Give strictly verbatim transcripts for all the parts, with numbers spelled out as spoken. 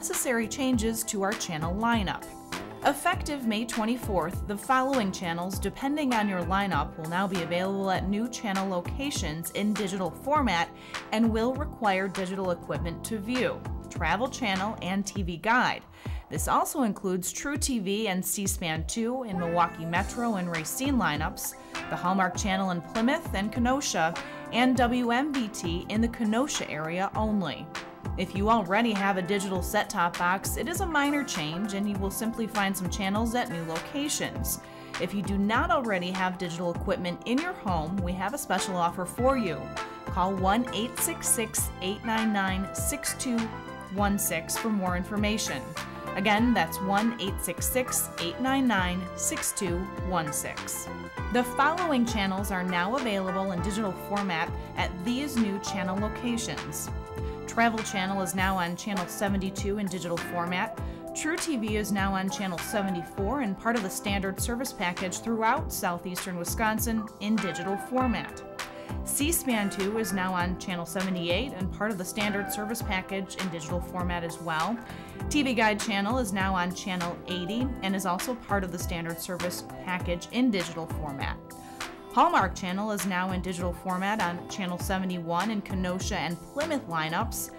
necessary changes to our channel lineup. Effective May twenty-fourth, the following channels, depending on your lineup, will now be available at new channel locations in digital format and will require digital equipment to view: Travel Channel and T V Guide. This also includes TruTV and C SPAN two in Milwaukee Metro and Racine lineups, the Hallmark Channel in Plymouth and Kenosha, and W M V T in the Kenosha area only. If you already have a digital set-top box, it is a minor change and you will simply find some channels at new locations. If you do not already have digital equipment in your home, we have a special offer for you. Call one eight six six, eight nine nine, six two one six for more information. Again, that's one eight six six, eight nine nine, six two one six. The following channels are now available in digital format at these new channel locations. Travel Channel is now on Channel seventy-two in digital format. TruTV is now on Channel seventy-four and part of the standard service package throughout southeastern Wisconsin in digital format. C SPAN two is now on Channel seventy-eight and part of the standard service package in digital format as well. T V Guide Channel is now on Channel eighty and is also part of the standard service package in digital format. Hallmark Channel is now in digital format on Channel seventy-one in Kenosha and Plymouth lineups.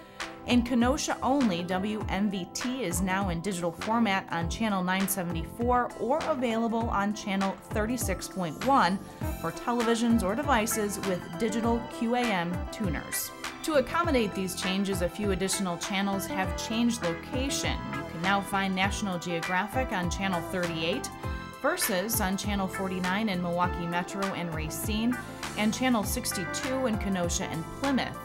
In Kenosha only, W M V T is now in digital format on Channel nine seventy-four or available on Channel thirty-six point one for televisions or devices with digital Q A M tuners. To accommodate these changes, a few additional channels have changed location. You can now find National Geographic on Channel thirty-eight, Versus on Channel forty-nine in Milwaukee Metro and Racine, and Channel sixty-two in Kenosha and Plymouth.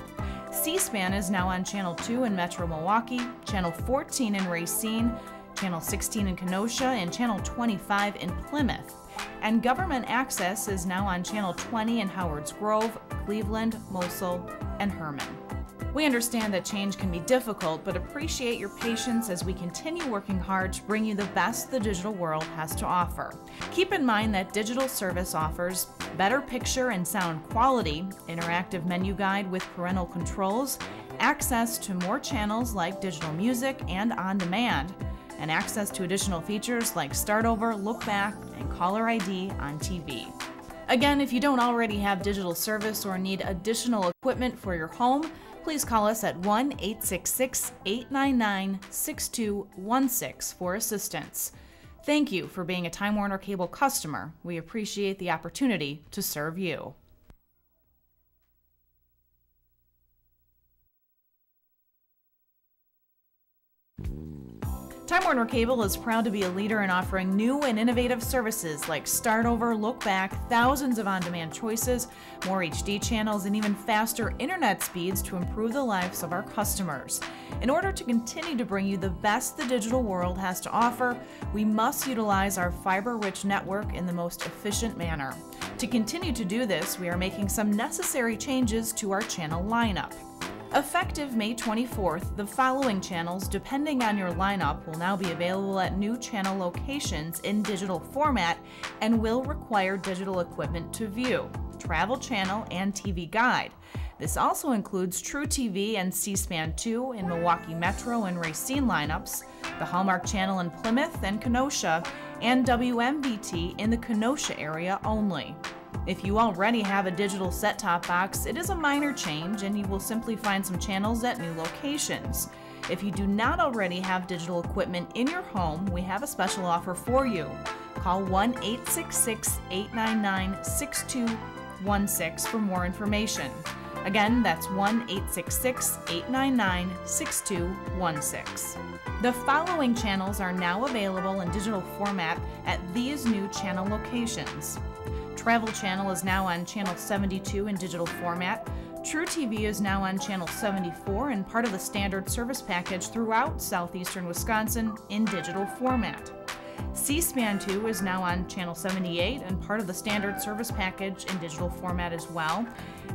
C SPAN is now on Channel two in Metro Milwaukee, Channel fourteen in Racine, Channel sixteen in Kenosha, and Channel twenty-five in Plymouth. And Government Access is now on Channel twenty in Howard's Grove, Cleveland, Mosul, and Herman. We understand that change can be difficult, but appreciate your patience as we continue working hard to bring you the best the digital world has to offer. Keep in mind that digital service offers better picture and sound quality, interactive menu guide with parental controls, access to more channels like digital music and on demand, and access to additional features like start over, look back, and caller I D on T V. Again, if you don't already have digital service or need additional equipment for your home, please call us at one eight six six, eight nine nine, six two one six for assistance. Thank you for being a Time Warner Cable customer. We appreciate the opportunity to serve you. Time Warner Cable is proud to be a leader in offering new and innovative services like start over, look back, thousands of on-demand choices, more H D channels, and even faster internet speeds to improve the lives of our customers. In order to continue to bring you the best the digital world has to offer, we must utilize our fiber-rich network in the most efficient manner. To continue to do this, we are making some necessary changes to our channel lineup. Effective May twenty-fourth, the following channels, depending on your lineup, will now be available at new channel locations in digital format and will require digital equipment to view: Travel Channel and T V Guide. This also includes TruTV and C SPAN two in Milwaukee Metro and Racine lineups, the Hallmark Channel in Plymouth and Kenosha, and W M V T in the Kenosha area only. If you already have a digital set-top box, it is a minor change and you will simply find some channels at new locations. If you do not already have digital equipment in your home, we have a special offer for you. Call one eight six six, eight nine nine, six two one six for more information. Again, that's one eight six six, eight nine nine, six two one six. The following channels are now available in digital format at these new channel locations. Travel Channel is now on Channel seventy-two in digital format. TruTV is now on Channel seventy-four and part of the standard service package throughout southeastern Wisconsin in digital format. C SPAN two is now on Channel seventy-eight and part of the standard service package in digital format as well.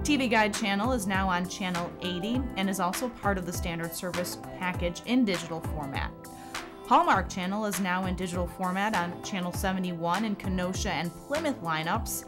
T V Guide Channel is now on Channel eighty and is also part of the standard service package in digital format. Hallmark Channel is now in digital format on Channel seventy-one in Kenosha and Plymouth lineups.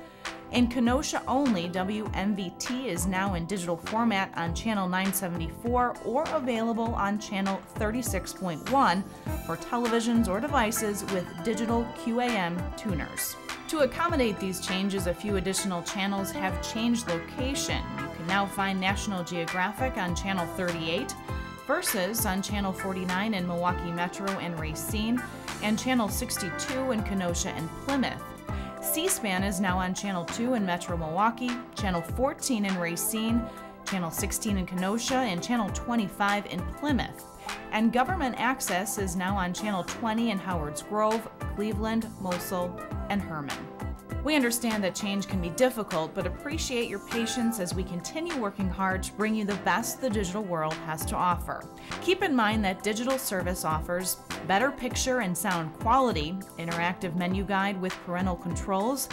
In Kenosha only, W M V T is now in digital format on channel nine seventy-four or available on channel thirty-six point one for televisions or devices with digital Q A M tuners. To accommodate these changes, a few additional channels have changed location. You can now find National Geographic on channel thirty-eight, Versus on channel forty-nine in Milwaukee Metro and Racine, and channel sixty-two in Kenosha and Plymouth. C-SPAN is now on channel two in Metro Milwaukee, channel fourteen in Racine, channel sixteen in Kenosha, and channel twenty-five in Plymouth. And Government Access is now on channel twenty in Howard's Grove, Cleveland, Mosul, and Herman. We understand that change can be difficult, but appreciate your patience as we continue working hard to bring you the best the digital world has to offer. Keep in mind that digital service offers better picture and sound quality, interactive menu guide with parental controls,